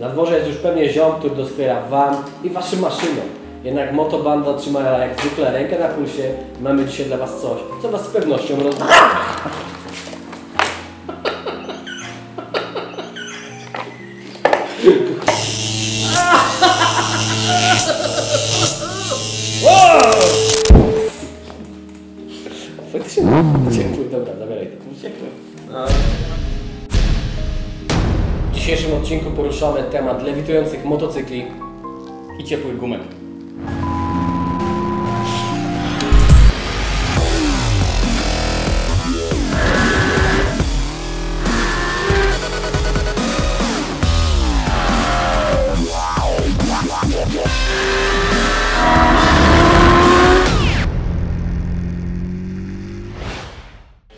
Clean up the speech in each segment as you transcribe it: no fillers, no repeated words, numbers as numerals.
Na dworze jest już pewnie ziom, który doskwiera Wam i Waszym maszynom. Jednak Motobanda trzyma jak zwykle rękę na pulsie. Mamy dzisiaj dla Was coś, co Was z pewnością rozbawi. Faktycznie uciekły, dobra, zabieraj to. W dzisiejszym odcinku poruszamy temat lewitujących motocykli i ciepłych gumek.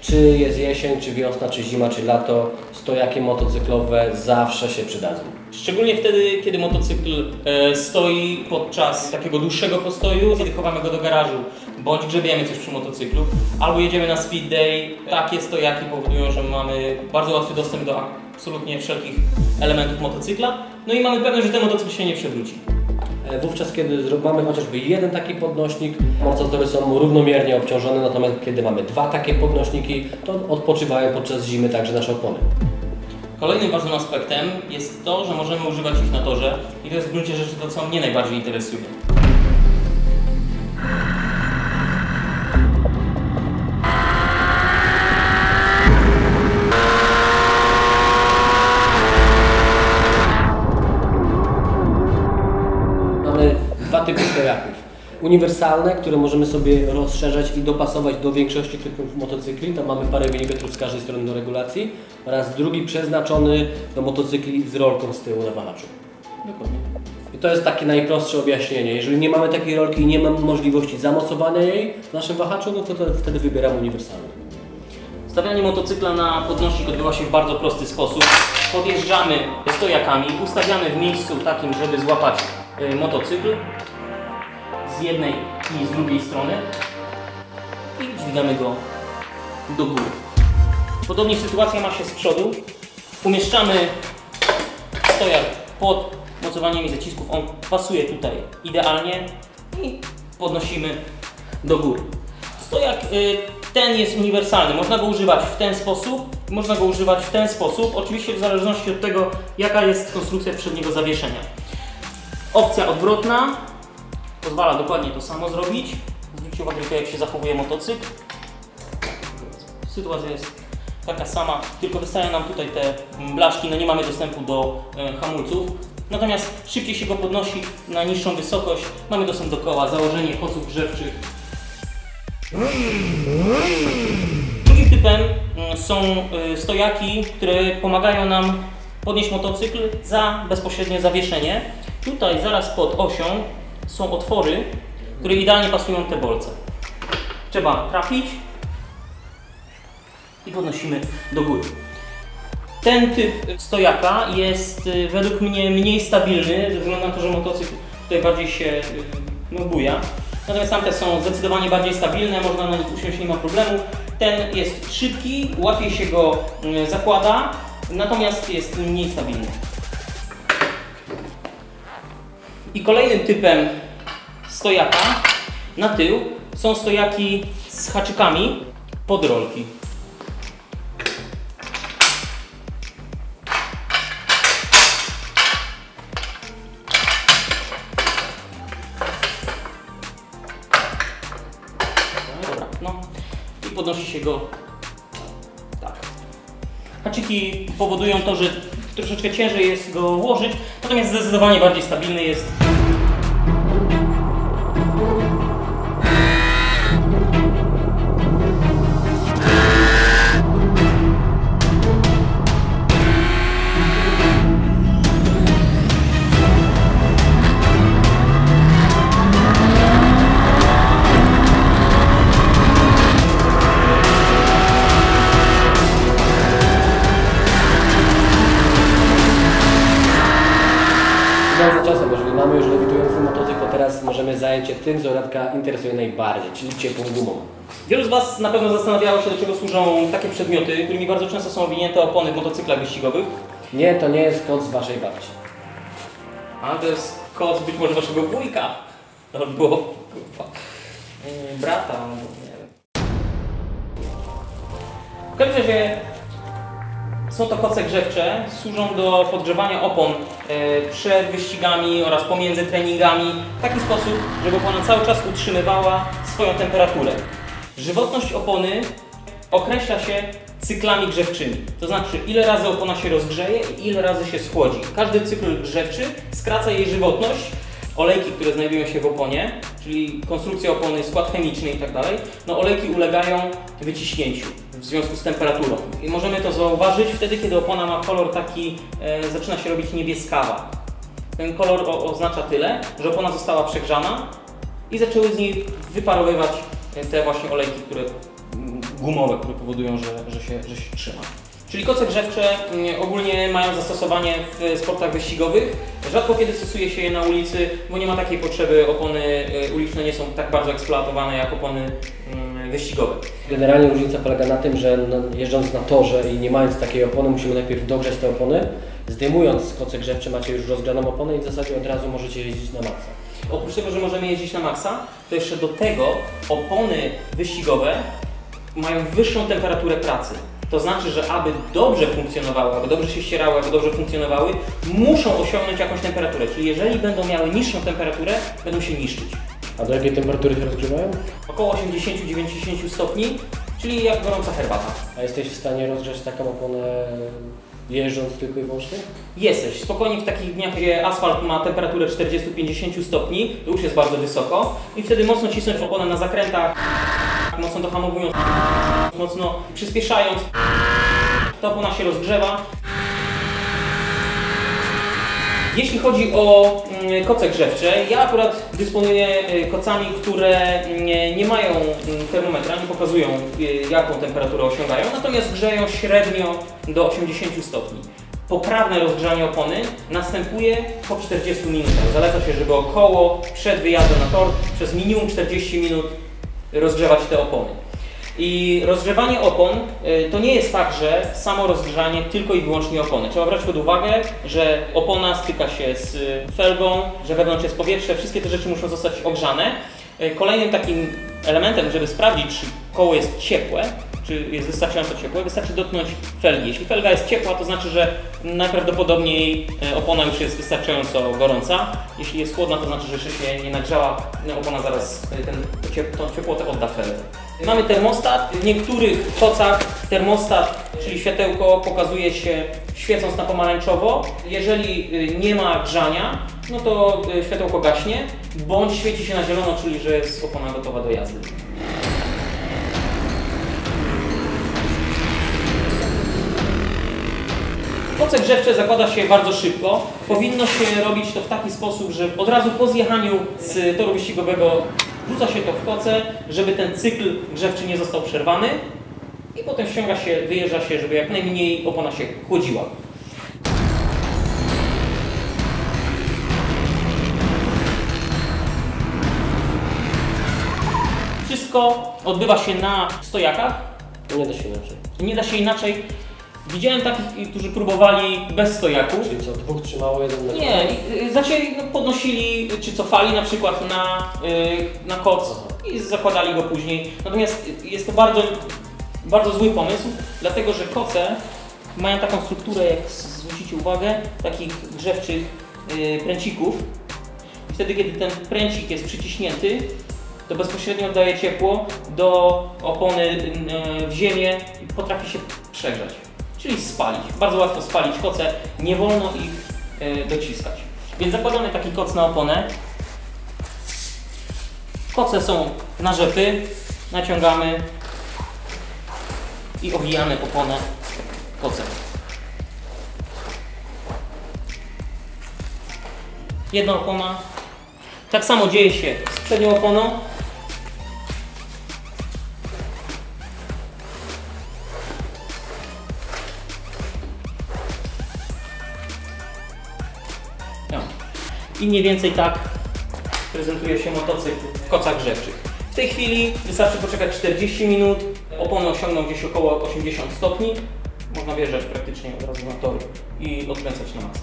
Czy jest jesień, czy wiosna, czy zima, czy lato, stojaki motocyklowe zawsze się przydadzą. Szczególnie wtedy, kiedy motocykl stoi podczas takiego dłuższego postoju, kiedy chowamy go do garażu, bądź grzebiemy coś przy motocyklu, albo jedziemy na speed day. Takie stojaki powodują, że mamy bardzo łatwy dostęp do absolutnie wszelkich elementów motocykla, no i mamy pewność, że ten motocykl się nie przewróci. Wówczas, kiedy mamy chociażby jeden taki podnośnik, mototory są równomiernie obciążone, natomiast kiedy mamy dwa takie podnośniki, to odpoczywają podczas zimy także nasze opony. Kolejnym ważnym aspektem jest to, że możemy używać ich na torze i to jest w gruncie rzeczy to, co mnie najbardziej interesuje. Dwa typy stojaków. Uniwersalne, które możemy sobie rozszerzać i dopasować do większości typów motocykli. Tam mamy parę milimetrów z każdej strony do regulacji. Oraz drugi przeznaczony do motocykli z rolką z tyłu na nawalaczu. Dokładnie. I to jest takie najprostsze objaśnienie. Jeżeli nie mamy takiej rolki i nie mamy możliwości zamocowania jej w naszym wahaczu, no to wtedy wybieram uniwersalny. Stawianie motocykla na podnośnik odbywa się w bardzo prosty sposób. Podjeżdżamy stojakami, ustawiamy w miejscu takim, żeby złapać motocykl z jednej i z drugiej strony i dźwigamy go do góry. Podobnie sytuacja ma się z przodu. Umieszczamy stojak pod mocowaniem i zacisków. On pasuje tutaj idealnie i podnosimy do góry. Stojak ten jest uniwersalny. Można go używać w ten sposób, można go używać w ten sposób. Oczywiście w zależności od tego, jaka jest konstrukcja przedniego zawieszenia. Opcja odwrotna pozwala dokładnie to samo zrobić. Zwróćcie uwagę tylko, jak się zachowuje motocykl. Sytuacja jest taka sama, tylko wystają nam tutaj te blaszki, no nie mamy dostępu do hamulców. Natomiast szybciej się go podnosi na niższą wysokość. Mamy dostęp do koła, założenie koców grzewczych. Drugim typem są stojaki, które pomagają nam podnieść motocykl za bezpośrednie zawieszenie. Tutaj zaraz pod osią są otwory, które idealnie pasują te bolce. Trzeba trafić i podnosimy do góry. Ten typ stojaka jest według mnie mniej stabilny, ze względu na to, że motocykl tutaj bardziej się buja. Natomiast tamte są zdecydowanie bardziej stabilne, można na nich usiąść, nie ma problemu. Ten jest szybki, łatwiej się go zakłada, natomiast jest mniej stabilny. I kolejnym typem stojaka na tył są stojaki z haczykami pod rolki. Dobra, no i podnosi się go tak. Haczyki powodują to, że troszeczkę ciężej jest go ułożyć, natomiast zdecydowanie bardziej stabilny jest. Jeżeli mamy już lewitujący motocykl, to teraz możemy zająć się tym, co Radka interesuje najbardziej, czyli ciepłą gumą. Wielu z Was na pewno zastanawiało się, do czego służą takie przedmioty, którymi bardzo często są owinięte opony w motocyklach wyścigowych. Nie, to nie jest kot z Waszej babci. A to jest kot być może waszego wujka albo brata, albo nie wiem. W każdym razie są to koce grzewcze, służą do podgrzewania opon przed wyścigami oraz pomiędzy treningami w taki sposób, żeby ona cały czas utrzymywała swoją temperaturę. Żywotność opony określa się cyklami grzewczymi, to znaczy ile razy opona się rozgrzeje i ile razy się schłodzi. Każdy cykl grzewczy skraca jej żywotność. Olejki, które znajdują się w oponie, czyli konstrukcja opony, skład chemiczny itd., no olejki ulegają wyciśnięciu w związku z temperaturą. I możemy to zauważyć wtedy, kiedy opona ma kolor taki, zaczyna się robić niebieskawa. Ten kolor oznacza tyle, że opona została przegrzana i zaczęły z niej wyparowywać te właśnie olejki, które gumowe, które powodują, że się trzyma. Czyli koce grzewcze ogólnie mają zastosowanie w sportach wyścigowych. Rzadko kiedy stosuje się je na ulicy, bo nie ma takiej potrzeby. Opony uliczne nie są tak bardzo eksploatowane jak opony wyścigowe. Generalnie różnica polega na tym, że jeżdżąc na torze i nie mając takiej opony, musimy najpierw dogrzać te opony. Zdejmując koce grzewcze macie już rozgrzaną oponę i w zasadzie od razu możecie jeździć na maksa. Oprócz tego, że możemy jeździć na maksa, to jeszcze do tego opony wyścigowe mają wyższą temperaturę pracy. To znaczy, że aby dobrze funkcjonowały, aby dobrze się ścierały, aby dobrze funkcjonowały, muszą osiągnąć jakąś temperaturę. Czyli jeżeli będą miały niższą temperaturę, będą się niszczyć. A do jakiej temperatury się rozgrzewają? Około 80-90 stopni, czyli jak gorąca herbata. A jesteś w stanie rozgrzać taką oponę jeżdżąc tylko i wyłącznie? Jesteś. Spokojnie w takich dniach, gdzie asfalt ma temperaturę 40-50 stopni, to już jest bardzo wysoko, i wtedy mocno cisnąć oponę na zakrętach, mocno dohamowując, mocno przyspieszając, ta opona się rozgrzewa. Jeśli chodzi o koce grzewcze, ja akurat dysponuję kocami, które nie mają termometra, nie pokazują jaką temperaturę osiągają, natomiast grzeją średnio do 80 stopni. Poprawne rozgrzanie opony następuje po 40 minutach. Zaleca się, żeby około przed wyjazdem na tor przez minimum 40 minut rozgrzewać te opony. I rozgrzewanie opon to nie jest tak, że samo rozgrzanie tylko i wyłącznie opony. Trzeba brać pod uwagę, że opona styka się z felgą, że wewnątrz jest powietrze, wszystkie te rzeczy muszą zostać ogrzane. Kolejnym takim elementem, żeby sprawdzić, czy koło jest ciepłe, czy jest wystarczająco ciepłe, wystarczy dotknąć felgi. Jeśli felga jest ciepła, to znaczy, że najprawdopodobniej opona już jest wystarczająco gorąca. Jeśli jest chłodna, to znaczy, że jeszcze się nie nagrzała, opona zaraz tą ciepłotę odda feldze. Mamy termostat. W niektórych kocach termostat, czyli światełko, pokazuje się świecąc na pomarańczowo. Jeżeli nie ma grzania, no to światełko gaśnie, bądź świeci się na zielono, czyli że jest opona gotowa do jazdy. Koce grzewcze zakłada się bardzo szybko. Powinno się robić to w taki sposób, że od razu po zjechaniu z toru wyścigowego wrzuca się to w koce, żeby ten cykl grzewczy nie został przerwany, i potem ściąga się, wyjeżdża się, żeby jak najmniej opona się chłodziła. Wszystko odbywa się na stojakach. Nie da się inaczej. Nie da się inaczej. Widziałem takich, którzy próbowali bez stojaków. Czyli co, dwóch trzymało, jeden na koc? Nie, znaczy podnosili czy cofali na przykład na koc i zakładali go później. Natomiast jest to bardzo, bardzo zły pomysł, dlatego że koce mają taką strukturę, jak zwrócicie uwagę, takich grzewczych pręcików. I wtedy, kiedy ten pręcik jest przyciśnięty, to bezpośrednio oddaje ciepło do opony w ziemię i potrafi się przegrzać. Czyli spalić. Bardzo łatwo spalić koce, nie wolno ich dociskać. Więc zakładamy taki koc na oponę. Koce są na rzepy, naciągamy i owijamy oponę kocem. Jedna opona. Tak samo dzieje się z przednią oponą. I mniej więcej tak prezentuje się motocykl w kocach grzewczych. W tej chwili wystarczy poczekać 40 minut, opony osiągną gdzieś około 80 stopni. Można wjeżdżać praktycznie od razu na tory i odkręcać na masę.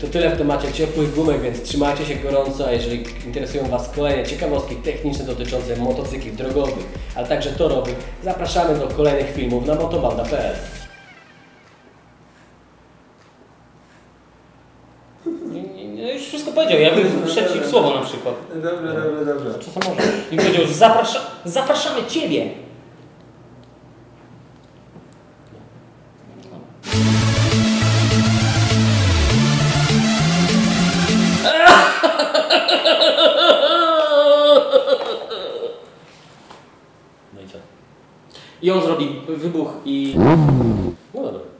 To tyle w temacie ciepłych gumek, więc trzymajcie się gorąco, a jeżeli interesują Was kolejne ciekawostki techniczne dotyczące motocykli drogowych, ale także torowych, zapraszamy do kolejnych filmów na motobanda.pl. Już wszystko powiedział, ja bym przeciw słowo na przykład. Dobrze. Co to może? I powiedział, zapraszamy Ciebie! No i co? I on zrobi wybuch i... No dobra.